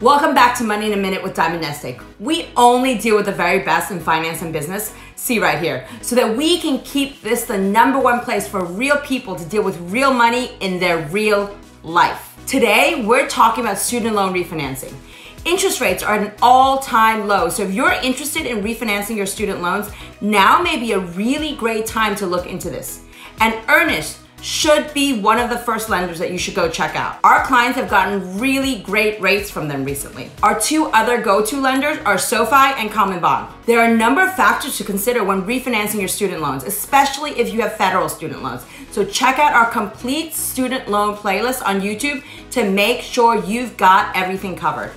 Welcome back to Money in a Minute with Diamond NestEgg. We only deal with the very best in finance and business, see right here, so that we can keep this the #1 place for real people to deal with real money in their real life. Today, we're talking about student loan refinancing. Interest rates are at an all-time low, so if you're interested in refinancing your student loans, now may be a really great time to look into this. And Earnest should be one of the first lenders that you should go check out. Our clients have gotten really great rates from them recently. Our two other go-to lenders are SoFi and CommonBond. There are a number of factors to consider when refinancing your student loans, especially if you have federal student loans. So check out our complete student loan playlist on YouTube to make sure you've got everything covered.